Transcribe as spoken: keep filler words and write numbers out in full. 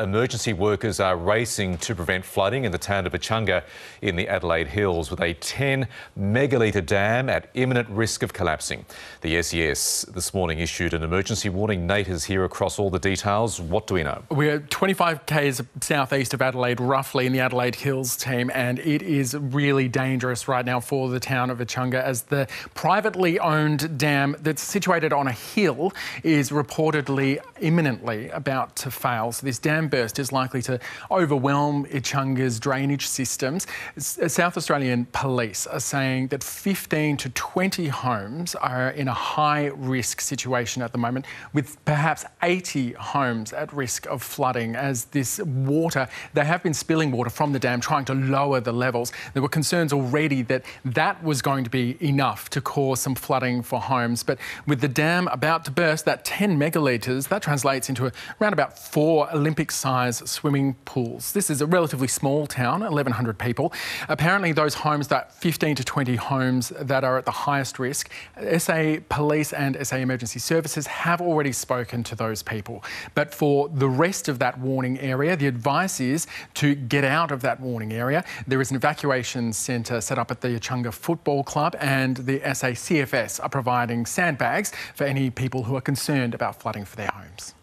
Emergency workers are racing to prevent flooding in the town of Echunga in the Adelaide Hills, with a ten megalitre dam at imminent risk of collapsing. The S E S this morning issued an emergency warning. Nate is here across all the details. What do we know? We're twenty-five k's southeast of Adelaide, roughly, in the Adelaide Hills, team, and it is really dangerous right now for the town of Echunga, as the privately owned dam that's situated on a hill is reportedly imminently about to fail. So this dam burst is likely to overwhelm Echunga's drainage systems. South Australian police are saying that fifteen to twenty homes are in a high-risk situation at the moment, with perhaps eighty homes at risk of flooding, as this water, they have been spilling water from the dam, trying to lower the levels. There were concerns already that that was going to be enough to cause some flooding for homes. But with the dam about to burst, that ten megalitres, that translates into around about four Olympic size swimming pools. This is a relatively small town, eleven hundred people. Apparently those homes, that fifteen to twenty homes that are at the highest risk, S A Police and S A Emergency Services have already spoken to those people. But for the rest of that warning area, the advice is to get out of that warning area. There is an evacuation centre set up at the Echunga Football Club, and the S A C F S are providing sandbags for any people who are concerned about flooding for their homes.